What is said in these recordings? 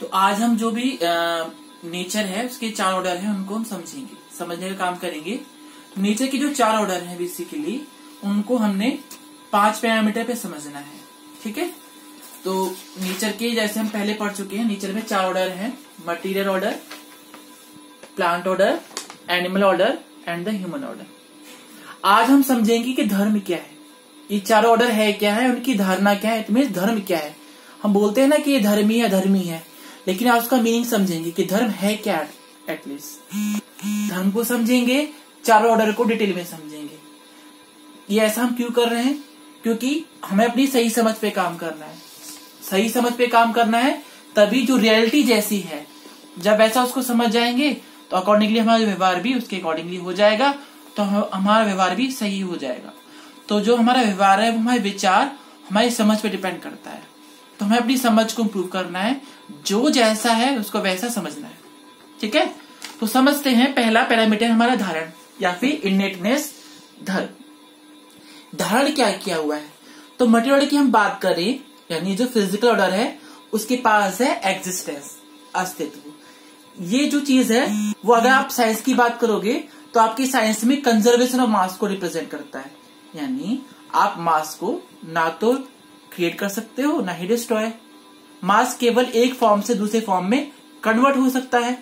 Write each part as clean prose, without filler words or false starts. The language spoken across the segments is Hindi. तो आज हम जो भी नेचर है उसके चार ऑर्डर हैं उनको हम समझेंगे, समझने का काम करेंगे। नेचर के जो चार ऑर्डर हैं बेसिकली उनको हमने 5 पैरामीटर पे समझना है, ठीक है। तो नेचर के जैसे हम पहले पढ़ चुके हैं, नेचर में 4 ऑर्डर हैं, material order, plant order, animal order and the human order. आज हम समझेंगे कि धर्म क्या है, ये चारों ऑर्डर है क्या है, उनकी धारणा क्या है, इनमें धर्म क्या है। हम बोलते हैं ना कि ये धर्मी या धर्मी है, लेकिन आज उसका मीनिंग समझेंगे कि धर्म है क्या। एटलीस्ट धर्म को समझेंगे, चारों ऑर्डर को डिटेल में समझेंगे। ये ऐसा हम क्यों कर रहे हैं, क्योंकि हमें अपनी सही समझ पे काम करना है। सही समझ पे काम करना है तभी जो रियलिटी जैसी है, जब ऐसा उसको समझ जाएंगे तो अकॉर्डिंगली हमारा व्यवहार भी उसके अकॉर्डिंगली हो जाएगा, तो हमारा व्यवहार भी सही हो जाएगा। तो जो हमारा व्यवहार है वो हमारे विचार, हमारी समझ पे डिपेंड करता है। तो हमें अपनी समझ को इम्प्रूव करना है, जो जैसा है उसको वैसा समझना है, ठीक है। तो समझते हैं, पहला पैरामीटर हमारा धारण या फिर इनेटनेस, धर्म। धारण क्या किया हुआ है, तो मटेरियल ऑर्डर की हम बात करें, यानी जो फिजिकल ऑर्डर है उसके पास है एग्जिस्टेंस, अस्तित्व। ये जो चीज है वो अगर आप साइंस की बात करोगे तो आपकी साइंस में कंजर्वेशन ऑफ मास को रिप्रेजेंट करता है, यानी आप मास को ना तो क्रिएट कर सकते हो ना ही डिस्ट्रॉय। मास केवल एक फॉर्म से दूसरे फॉर्म में कन्वर्ट हो सकता है।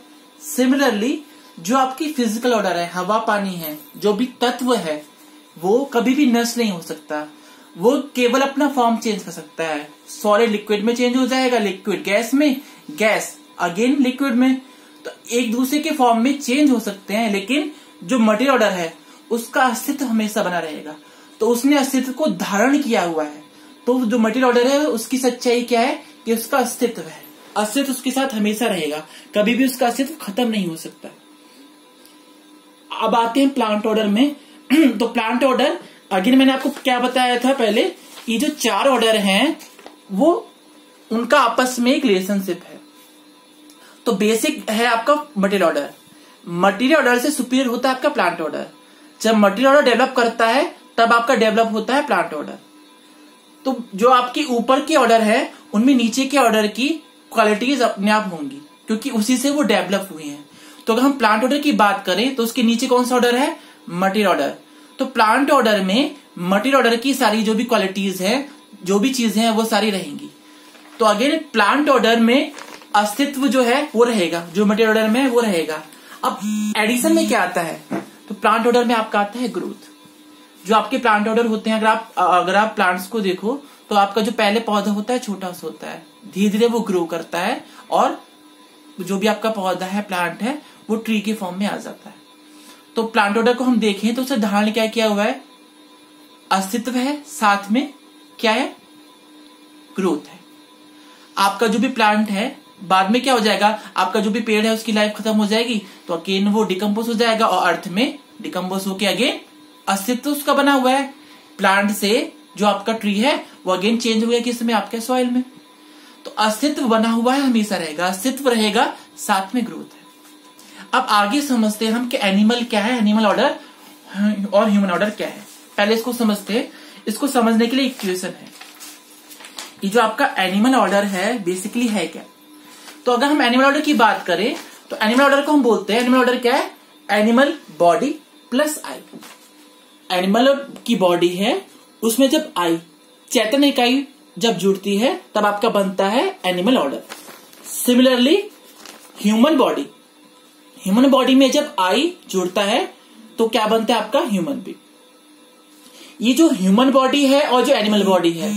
सिमिलरली जो आपकी फिजिकल ऑर्डर है, हवा पानी है, जो भी तत्व है वो कभी भी नष्ट नहीं हो सकता, वो केवल अपना फॉर्म चेंज कर सकता है। सॉलिड लिक्विड में चेंज हो जाएगा, लिक्विड गैस में, गैस अगेन लिक्विड में, तो एक दूसरे के फॉर्म में चेंज हो सकते हैं। लेकिन जो मटेरियल ऑर्डर है उसका अस्तित्व हमेशा बना रहेगा, तो उसने अस्तित्व को धारण किया हुआ है। तो जो मटेरियल ऑर्डर है उसकी सच्चाई क्या है कि उसका अस्तित्व है, अस्तित्व उसके साथ हमेशा रहेगा, कभी भी उसका अस्तित्व खत्म नहीं हो सकता। अब आते हैं प्लांट ऑर्डर में। तो प्लांट ऑर्डर, अगेन मैंने आपको क्या बताया था पहले, ये जो चार ऑर्डर हैं वो उनका आपस में एक रिलेशनशिप है। तो बेसिक है आपका मटेरियल ऑर्डर, मटेरियल ऑर्डर से सुपीरियर होता है आपका प्लांट ऑर्डर। जब मटेरियल ऑर्डर डेवलप करता है तब आपका डेवलप होता है प्लांट ऑर्डर। तो जो आपके ऊपर के ऑर्डर है उनमें नीचे के ऑर्डर की क्वालिटीज अपने आप होंगी, क्योंकि उसी से वो डेवलप हुई हैं। तो अगर हम प्लांट ऑर्डर की बात करें तो उसके नीचे कौन सा ऑर्डर है, मटेरियल ऑर्डर। तो प्लांट ऑर्डर में मटेरियल ऑर्डर की सारी जो भी क्वालिटीज हैं, जो भी चीजें हैं वो सारी रहेंगी। तो अगेन प्लांट ऑर्डर में अस्तित्व जो है वो रहेगा, जो मटेरियल ऑर्डर में वो रहेगा। अब एडिशन में क्या आता है, तो प्लांट ऑर्डर में आपका आता है ग्रोथ। जो आपके प्लांट ऑर्डर होते हैं, अगर आप प्लांट्स को देखो तो आपका जो पहले पौधा होता है छोटा सा होता है, धीरे धीरे वो ग्रो करता है और जो भी आपका पौधा है, प्लांट है, वो ट्री के फॉर्म में आ जाता है। तो प्लांट ऑर्डर को हम देखें तो उसे धारण क्या किया हुआ है, अस्तित्व है, साथ में क्या है, ग्रोथ है। आपका जो भी प्लांट है बाद में क्या हो जाएगा, आपका जो भी पेड़ है उसकी लाइफ खत्म हो जाएगी, तो अगेन वो डिकम्पोज हो जाएगा और अर्थ में डिकम्पोज होके अगेन अस्तित्व उसका बना हुआ है। प्लांट से जो आपका ट्री है वो अगेन चेंज हो गया किसमें, आपके सॉइल में। तो अस्तित्व बना हुआ है, हमेशा रहेगा, अस्तित्व रहेगा, साथ में ग्रोथ है। अब आगे समझते हैं हम कि एनिमल क्या है, एनिमल ऑर्डर और ह्यूमन ऑर्डर क्या है। पहले इसको समझते हैं। इसको समझने के लिए एक क्वेश्चन है, ये जो आपका एनिमल ऑर्डर है बेसिकली है क्या। तो अगर हम एनिमल ऑर्डर की बात करें तो एनिमल ऑर्डर को हम बोलते हैं, एनिमल ऑर्डर क्या है, animal body plus I. Animal की बॉडी है उसमें जब आई, चैतन्य इकाई जब जुड़ती है तब आपका बनता है animal order. Similarly human body में जब आई जुड़ता है तो क्या बनता है आपका, ह्यूमन बी। ये जो ह्यूमन बॉडी है और जो एनिमल बॉडी है,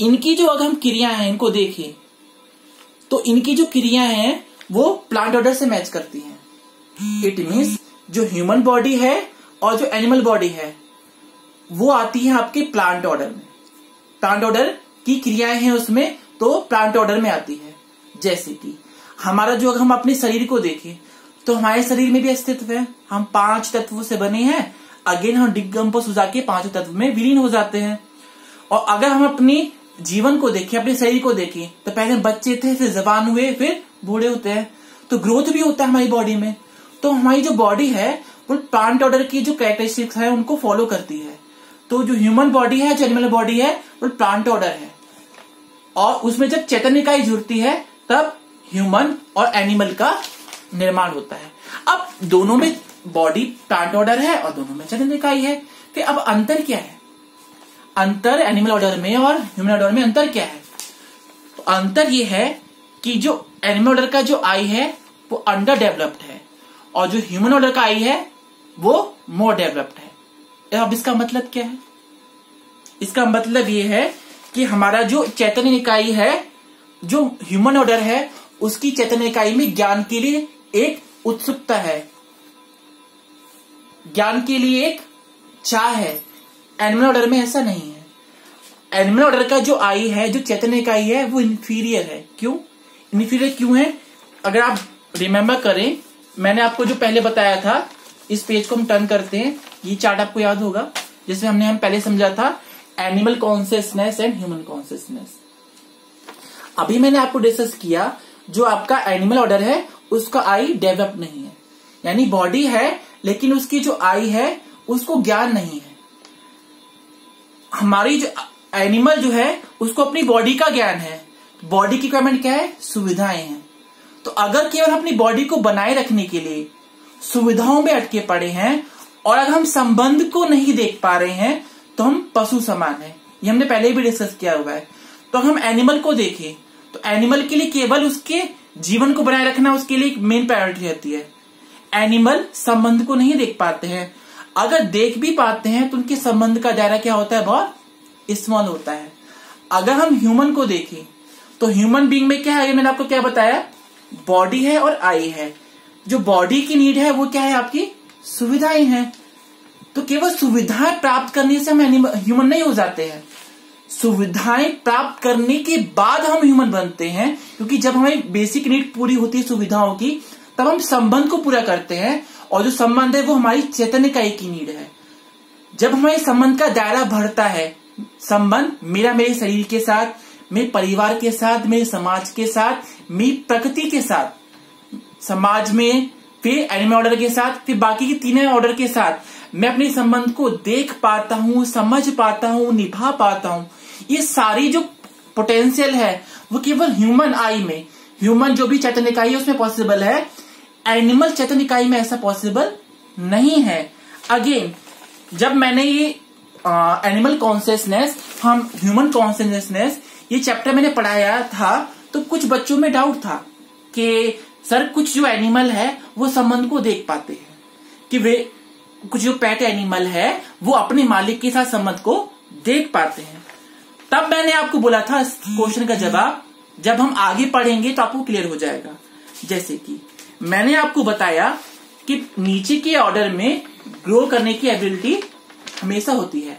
इनकी जो अगर हम क्रिया है इनको देखें तो इनकी जो क्रिया है वो प्लांट ऑर्डर से मैच करती है। इट मीन्स जो ह्यूमन बॉडी है और जो एनिमल बॉडी है वो आती है आपके प्लांट ऑर्डर में, प्लांट ऑर्डर की क्रियाएं हैं उसमें, तो प्लांट ऑर्डर में आती है। जैसे कि हमारा जो, अगर हम अपने शरीर को देखें तो हमारे शरीर में भी अस्तित्व है, हम 5 तत्वों से बने हैं, अगेन हम डिकम्पोज हो जाके 5 तत्व में विलीन हो जाते हैं। और अगर हम अपनी जीवन को देखें, अपने शरीर को देखें, तो पहले बच्चे थे, फिर जवान हुए, फिर बूढ़े होते हैं, तो ग्रोथ भी होता है हमारी बॉडी में। तो हमारी जो बॉडी है वो प्लांट ऑर्डर की जो कैरेक्टरिस्टिक्स है उनको फॉलो करती है। तो जो ह्यूमन बॉडी है, जो एनिमल बॉडी है, वो प्लांट ऑर्डर है और उसमें जब चेतन इकाई जुड़ती है तब ह्यूमन और एनिमल का निर्माण होता है। अब दोनों में बॉडी प्लांट ऑर्डर है और दोनों में जनन इकाई है, तो अब अंतर क्या है? अंतर एनिमल ऑर्डर में और ह्यूमन ऑर्डर में अंतर क्या है? तो अंतर ये है कि जो एनिमल ऑर्डर का जो आई है वो अंडर डेवलप्ड है और जो ह्यूमन ऑर्डर का आई है वो मोर डेवलप्ड है। अब इसका मतलब क्या है? इसका मतलब ये है कि हमारा जो चैतन्य इकाई है, जो ह्यूमन ऑर्डर है, उसकी चैतन्य इकाई में ज्ञान के लिए एक उत्सुकता है, ज्ञान के लिए एक चाह है। एनिमल ऑर्डर में ऐसा नहीं है। एनिमल ऑर्डर का जो आई है, जो चैतन्य इकाई है, वो इन्फीरियर है। क्यों इन्फीरियर क्यों है? अगर आप रिमेम्बर करें, मैंने आपको जो पहले बताया था, इस पेज को हम टर्न करते हैं, ये चार्ट आपको याद होगा जिसमें हमने पहले समझा था animal consciousness and human consciousness. अभी मैंने आपको डिस्कस किया जो आपका एनिमल ऑर्डर है उसका आई डेवलप नहीं है, यानी बॉडी है लेकिन उसकी जो आई है उसको ज्ञान नहीं है। हमारी जो एनिमल जो है उसको अपनी बॉडी का ज्ञान है। बॉडी की रिक्वायरमेंट क्या है? सुविधाएं हैं। तो अगर केवल अपनी बॉडी को बनाए रखने के लिए सुविधाओं में अटके पड़े हैं और अगर हम संबंध को नहीं देख पा रहे हैं तो हम पशु समान हैं। ये हमने पहले भी डिस्कस किया हुआ है। तो हम एनिमल को देखें तो एनिमल के लिए केवल उसके जीवन को बनाए रखना उसके लिए एक मेन प्रायोरिटी रहती है। एनिमल संबंध को नहीं देख पाते हैं, अगर देख भी पाते हैं तो उनके संबंध का दायरा क्या होता है? बहुत स्मॉल होता है। अगर हम ह्यूमन को देखें तो ह्यूमन बीइंग में क्या है? मैंने आपको क्या बताया? बॉडी है और आई है। जो बॉडी की नीड है वो क्या है? आपकी सुविधाएं हैं। तो केवल सुविधाएं प्राप्त करने से हम ह्यूमन नहीं हो जाते हैं। सुविधाएं प्राप्त करने के बाद हम ह्यूमन बनते हैं, क्योंकि जब हमारी बेसिक नीड पूरी होती है सुविधाओं की, तब हम संबंध को पूरा करते हैं और जो संबंध है वो हमारी चैतन्य इकाई की नीड है। जब हमारे संबंध का दायरा बढ़ता है, संबंध मेरा मेरे शरीर के साथ, मेरे परिवार के साथ, मेरे समाज के साथ, मेरी प्रकृति के साथ, समाज में, फिर एनिमल ऑर्डर के साथ, फिर बाकी के तीनों ऑर्डर के साथ, मैं अपने संबंध को देख पाता हूँ, समझ पाता हूँ, निभा पाता हूँ। ये सारी जो पोटेंशियल है वो केवल ह्यूमन आई में, ह्यूमन जो भी चैतन्य इकाई है उसमें पॉसिबल है। एनिमल चैतन्य इकाई में ऐसा पॉसिबल नहीं है। अगेन, जब मैंने ये एनिमल कॉन्शियसनेस हम ह्यूमन कॉन्शियसनेस ये चैप्टर मैंने पढ़ाया था, तो कुछ बच्चों में डाउट था कि सर कुछ जो एनिमल है वो संबंध को देख पाते हैं, कि वे कुछ जो पेट एनिमल है वो अपने मालिक के साथ संबंध को देख पाते हैं। तब मैंने आपको बोला था इस क्वेश्चन का जवाब जब हम आगे पढ़ेंगे तो आपको क्लियर हो जाएगा। जैसे कि मैंने आपको बताया कि नीचे के ऑर्डर में ग्रो करने की एबिलिटी हमेशा होती है।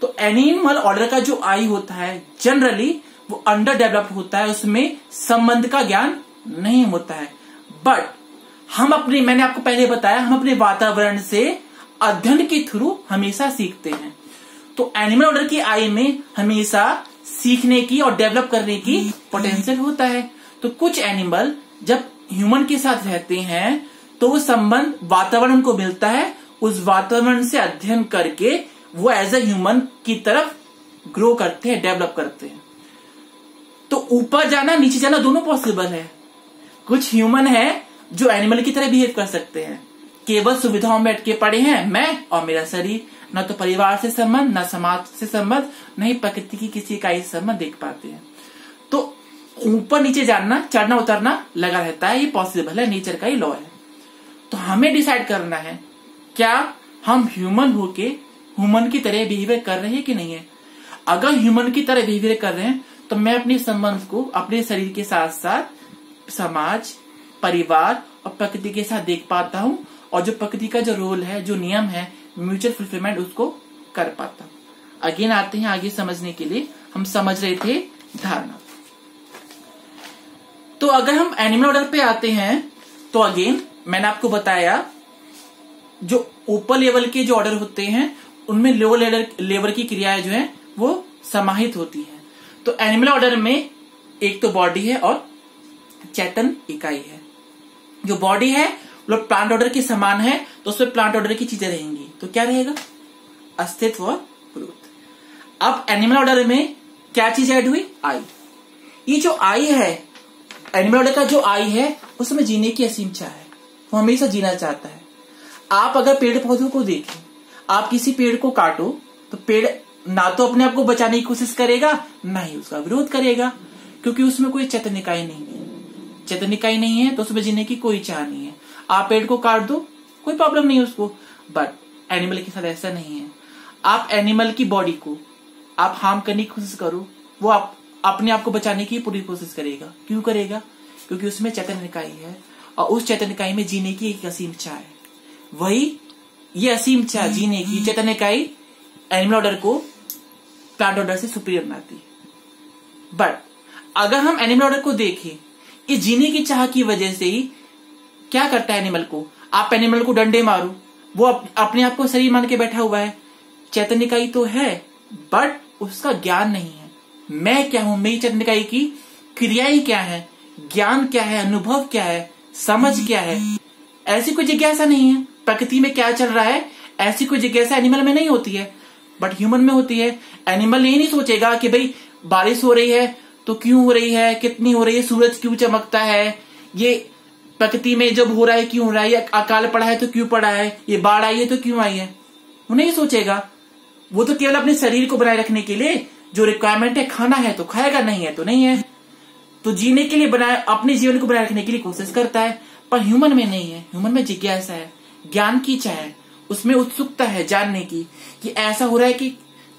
तो एनिमल ऑर्डर का जो आई होता है जनरली वो अंडर डेवलप होता है, उसमें संबंध का ज्ञान नहीं होता है। बट हम अपने, मैंने आपको पहले बताया, हम अपने वातावरण से अध्ययन के थ्रू हमेशा सीखते हैं। तो एनिमल ऑर्डर की आई में हमेशा सीखने की और डेवलप करने की पोटेंशियल होता है। तो कुछ एनिमल जब ह्यूमन के साथ रहते हैं तो वो संबंध वातावरण को मिलता है, उस वातावरण से अध्ययन करके वो एज ए ह्यूमन की तरफ ग्रो करते हैं, डेवलप करते हैं। तो ऊपर जाना नीचे जाना दोनों पॉसिबल है। कुछ ह्यूमन है जो एनिमल की तरह बिहेव कर सकते हैं, केवल सुविधाओं में अटके पड़े हैं, मैं और मेरा शरीर, न तो परिवार से संबंध, न समाज से संबंध, न ही प्रकृति की किसी इकाई से संबंध देख पाते हैं। तो ऊपर नीचे जाना, चढ़ना उतरना लगा रहता है, ये पॉसिबल है, नेचर का ही लॉ है। तो हमें डिसाइड करना है क्या हम ह्यूमन होके ह्यूमन की तरह बिहेवियर कर रहे हैं कि नहीं है। अगर ह्यूमन की तरह बिहेवियर कर रहे हैं तो मैं अपने संबंध को अपने शरीर के साथ साथ समाज, परिवार और प्रकृति के साथ देख पाता हूँ और जो प्रकृति का जो रोल है, जो नियम है, म्यूचुअल फुलफिलमेंट, उसको कर पाता हूँ। अगेन आते हैं आगे समझने के लिए, हम समझ रहे थे धारणा। तो अगर हम एनिमल ऑर्डर पे आते हैं तो अगेन मैंने आपको बताया जो ऊपर लेवल के जो ऑर्डर होते हैं उनमें लोअर लेवल की क्रियाएं जो है वो समाहित होती है। तो एनिमल ऑर्डर में एक तो बॉडी है और चेतन इकाई है। जो बॉडी है वो प्लांट ऑर्डर के समान है, तो उसमें प्लांट ऑर्डर की चीजें रहेंगी, तो क्या रहेगा? अस्तित्व और ग्रोथ। अब एनिमल ऑर्डर में क्या चीज ऐड हुई? आई। ये जो आई है एनिमल का जो आई है उसमें जीने की असीम चाह है, वो हमेशा जीना चाहता है। आप अगर पेड़ पौधों को देखें, आप किसी पेड़ को काटो तो पेड़ ना तो अपने आप को बचाने की कोशिश करेगा ना ही उसका विरोध करेगा, क्योंकि उसमें कोई चेतनिकाई नहीं है। चेतनिकाई नहीं है तो उसमें जीने की कोई चाह नहीं है। आप पेड़ को काट दो, कोई प्रॉब्लम नहीं है उसको, बट एनिमल के साथ ऐसा नहीं है। आप एनिमल की बॉडी को आप हार्म करने की कोशिश करो, वो आप अपने आप को बचाने की पूरी कोशिश करेगा। क्यों करेगा? क्योंकि उसमें चेतनिकाई है और उस चेतनिकाई में जीने की एक असीम चाह है। वही ये असीम चाह जीने की चेतनिकाई एनिमल ऑर्डर को प्लांट ऑर्डर से सुपीरियर बनाती है। बट अगर हम एनिमल ऑर्डर को देखें, इस जीने की चाह की वजह से ही क्या करता है एनिमल को, आप एनिमल को डंडे मारो वो अपने आप को शरीर मान के बैठा हुआ है। चेतनिकाई तो है बट उसका ज्ञान नहीं है। मैं क्या हूं, मेरी चेतनिकाई की क्रियाएं क्या है, ज्ञान क्या है, अनुभव क्या है, समझ क्या है, ऐसी कोई जिज्ञासा नहीं है। प्रकृति में क्या चल रहा है ऐसी कोई जिज्ञासा एनिमल में नहीं होती है बट ह्यूमन में होती है। एनिमल ये नहीं सोचेगा कि भाई बारिश हो रही है तो क्यों हो रही है, कितनी हो रही है, सूरज क्यों चमकता है, ये प्रकृति में जब हो रहा है क्यों हो रहा है, अकाल पड़ा है तो क्यों पड़ा है, ये बाढ़ आई है तो क्यों आई है, वो नहीं सोचेगा। वो तो केवल अपने शरीर को बनाए रखने के लिए जो रिक्वायरमेंट है, खाना है तो खाएगा, नहीं है तो नहीं है, तो जीने के लिए बनाए अपने जीवन को बनाए रखने के लिए कोशिश करता है। पर ह्यूमन में नहीं है, ह्यूमन में जिज्ञासा है, ज्ञान की चाह है, उसमें उत्सुकता है जानने की कि ऐसा हो रहा है कि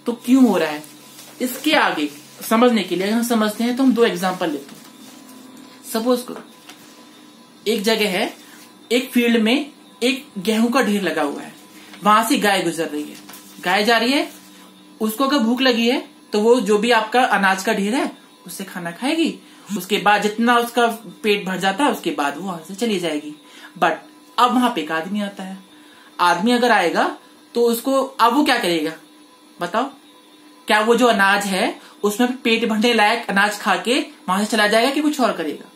तो क्यों हो रहा है। इसके आगे समझने के लिए अगर हम समझते हैं तो हम दो एग्जाम्पल लेते हैं। सपोज करो एक जगह है, एक फील्ड में एक गेहूं का ढेर लगा हुआ है, वहां से गाय गुजर रही है, गाय जा रही है, उसको अगर भूख लगी है तो वो जो भी आपका अनाज का ढेर है उससे खाना खाएगी, उसके बाद जितना उसका पेट भर जाता है उसके बाद वो वहां से चली जाएगी। बट अब वहां पे एक आदमी आता है, आदमी अगर आएगा तो उसको अब वो क्या करेगा बताओ, क्या वो जो अनाज है उसमें पेट भरने लायक अनाज खा के वहां से चला जाएगा कि कुछ और करेगा?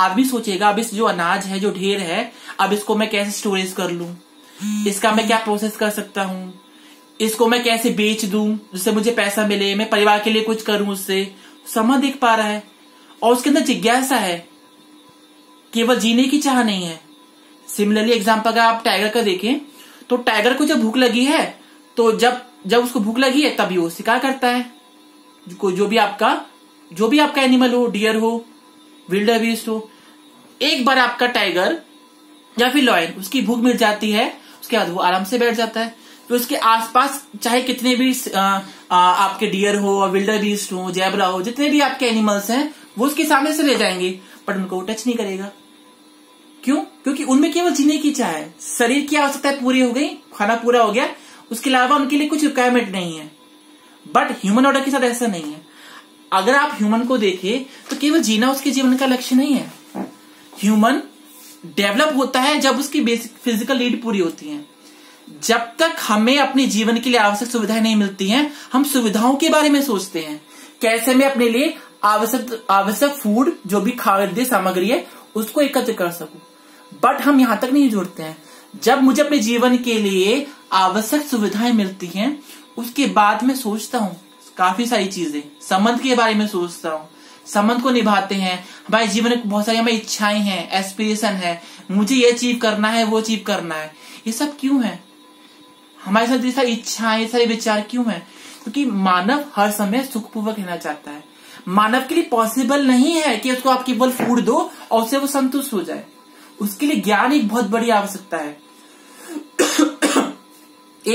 आदमी सोचेगा अब इस जो अनाज है, जो ढेर है, अब इसको मैं कैसे स्टोरेज कर लूं, इसका मैं क्या प्रोसेस कर सकता हूँ, इसको मैं कैसे बेच दूं जिससे मुझे पैसा मिले, मैं परिवार के लिए कुछ करूं, उससे समझ दिख पा रहा है और उसके अंदर जिज्ञासा है, केवल जीने की चाह नहीं है। सिमिलरली एग्जाम्पल अगर आप टाइगर का देखें तो टाइगर को जब भूख लगी है तो जब उसको भूख लगी है तभी वो शिकार करता है। जो भी आपका एनिमल हो, डियर हो, विल्डर बीस्ट हो, एक बार आपका टाइगर या फिर लॉयन उसकी भूख मिट जाती है, उसके बाद वो आराम से बैठ जाता है। तो उसके आसपास चाहे कितने भी आपके डियर हो और विल्डर बीस्ट हो, जेब्रा हो, जितने भी आपके एनिमल्स हैं वो उसके सामने से ले जाएंगे बट उनको वो टच नहीं करेगा। क्यों? क्योंकि उनमें केवल जीने की चाह है, शरीर की आवश्यकता पूरी हो गई, खाना पूरा हो गया, उसके अलावा उनके लिए कुछ रिक्वायरमेंट नहीं है। बट ह्यूमन ऑर्डर के साथ ऐसा नहीं है। अगर आप ह्यूमन को देखें तो केवल जीना उसके जीवन का लक्ष्य नहीं है। ह्यूमन डेवलप होता है जब उसकी बेसिक फिजिकल नीड पूरी होती है। जब तक हमें अपने जीवन के लिए आवश्यक सुविधाएं नहीं मिलती हैं, हम सुविधाओं के बारे में सोचते हैं, कैसे मैं अपने लिए आवश्यक फूड, जो भी खाद्य सामग्री है, उसको एकत्र कर सकूं। बट हम यहां तक नहीं जुड़ते हैं। जब मुझे अपने जीवन के लिए आवश्यक सुविधाएं मिलती हैं, उसके बाद मैं सोचता हूँ काफी सारी चीजें, संबंध के बारे में सोचता हूँ, संबंध को निभाते हैं, हमारे जीवन में बहुत सारी हमें इच्छाएं हैं, एस्पिरेशन है, मुझे ये अचीव करना है, वो अचीव करना है। ये सब क्यों है हमारे साथ, ये सारी इच्छाएं, ये सारे विचार क्यों है? क्योंकि मानव हर समय सुखपूर्वक रहना चाहता है। मानव के लिए पॉसिबल नहीं है कि उसको आप केवल फूड दो और उससे वो संतुष्ट हो जाए। उसके लिए ज्ञान एक बहुत बड़ी आवश्यकता है।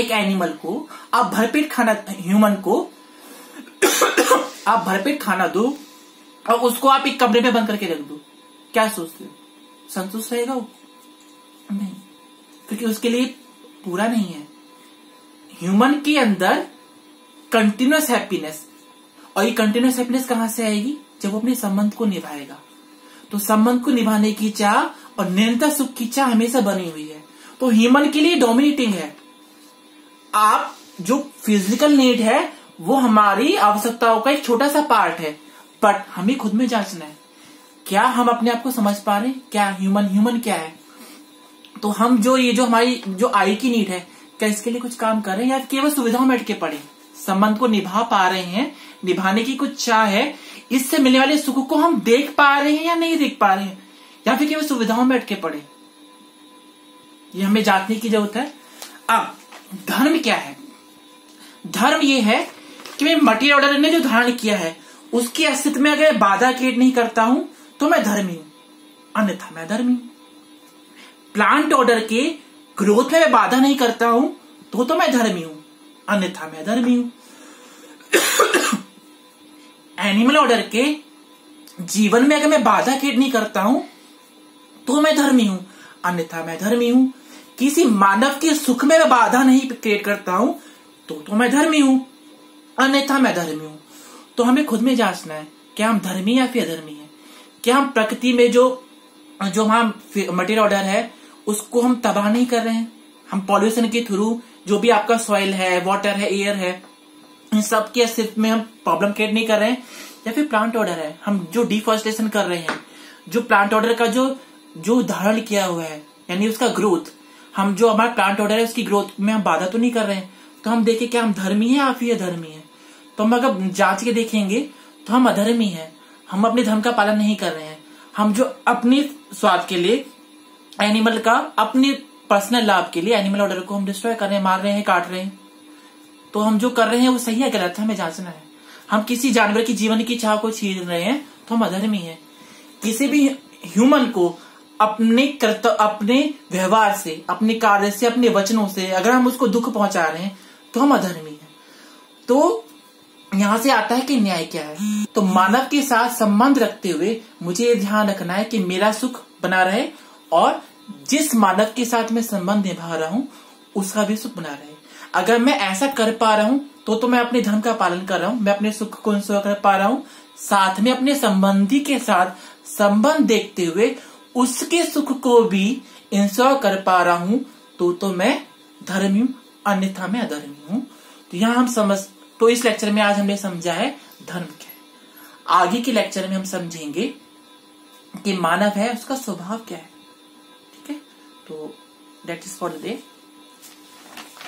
एक एनिमल को आप भरपेट खाना, ह्यूमन को आप भरपेट खाना दो और उसको आप एक कमरे में बंद करके रख दो, क्या सोचते हो संतुष्ट रहेगा वो? नहीं, क्योंकि उसके लिए पूरा नहीं है। ह्यूमन के अंदर कंटिन्यूअस हैप्पीनेस, और ये कंटिन्यूअस हैप्पीनेस कहां से आएगी? जब वो अपने संबंध को निभाएगा। तो संबंध को निभाने की चाह और निरंतर सुख की चाह हमेशा बनी हुई है। तो ह्यूमन के लिए डोमिनेटिंग है। आप जो फिजिकल नीड है वो हमारी आवश्यकताओं का एक छोटा सा पार्ट है, बट हमें खुद में जांचना है, क्या हम अपने आप को समझ पा रहे हैं, क्या ह्यूमन क्या है। तो हम जो ये जो हमारी जो आई की नीड है, क्या इसके लिए कुछ काम कर रहे हैं या केवल सुविधाओं में अटके पड़े? संबंध को निभा पा रहे हैं, निभाने की कुछ चाह है, इससे मिलने वाले सुख को हम देख पा रहे हैं या नहीं देख पा रहे हैं, या फिर केवल सुविधाओं में अटके पड़े, ये हमें जांचने की जरूरत है। अब धर्म क्या है? धर्म ये है कि मैं मटेरियल ऑर्डर ने जो धारण किया है उसके अस्तित्व में अगर बाधा क्रिएट नहीं करता हूं तो मैं धर्मी हूं, अन्यथा मैं धर्मी हूं। प्लांट ऑर्डर के ग्रोथ में मैं बाधा नहीं करता हूं तो मैं धर्मी हूं, अन्यथा मैं धर्मी हूं। एनिमल ऑर्डर के जीवन में अगर मैं बाधा क्रिएट नहीं करता हूं तो मैं धर्मी हूं, अन्यथा मैं धर्मी हूं। किसी मानव के सुख में मैं बाधा नहीं क्रिएट करता हूं तो मैं धर्मी हूं, अन्यथा मैं धर्मी हूं। तो हमें खुद में जांचना है, क्या हम धर्मी या फिर अधर्मी हैं? क्या हम प्रकृति में जो हमारा मटेरियल ऑर्डर है उसको हम तबाह नहीं कर रहे हैं? हम पॉल्यूशन के थ्रू, जो भी आपका सॉइल है, वाटर है, एयर है, इन सब के सिर्फ में हम प्रॉब्लम क्रिएट नहीं कर रहे हैं? या फिर प्लांट ऑर्डर है, हम जो डिफॉरेस्टेशन कर रहे हैं, जो प्लांट ऑर्डर का जो धारण किया हुआ है, यानी उसका ग्रोथ, हम जो हमारा प्लांट ऑर्डर है उसकी ग्रोथ में हम बाधा तो नहीं कर रहे हैं। तो हम देखें क्या हम धर्मी हैं या फिर अधर्मी हैं। तो हम अगर जांच के देखेंगे तो हम अधर्मी हैं, हम अपने धर्म का पालन नहीं कर रहे हैं। हम जो अपने स्वाद के लिए एनिमल का, अपने पर्सनल लाभ के लिए एनिमल ऑर्डर को हम डिस्ट्रॉय कर रहे हैं, मार रहे हैं, काट रहे हैं। तो हम जो कर रहे हैं वो सही है गलत है हमें जांचना है। हम किसी जानवर की जीवन की चाह को छीन रहे हैं तो हम अधर्मी हैं। किसी भी ह्यूमन को अपने व्यवहार से, अपने कार्य से, अपने वचनों से अगर हम उसको दुख पहुंचा रहे हैं तो हम अधर्मी हैं। तो यहां से आता है कि न्याय क्या है। तो मानव के साथ संबंध रखते हुए मुझे ये ध्यान रखना है कि मेरा सुख बना रहे और जिस मानव के साथ मैं संबंध निभा रहा हूं उसका भी सुख बना रहे। अगर मैं ऐसा कर पा रहा हूं तो मैं अपने धर्म का पालन कर रहा हूं, मैं अपने सुख को इंश्योर कर पा रहा हूं। साथ में अपने संबंधी के साथ संबंध देखते हुए उसके सुख को भी इंश्योर कर पा रहा हूं तो मैं धर्मी हूं, अन्यथा मैं अधर्मी हूं। तो यहां हम तो इस लेक्चर में आज हमने समझा है धर्म क्या है। आगे के लेक्चर में हम समझेंगे कि मानव है उसका स्वभाव क्या है। ठीक है, तो that is for the day.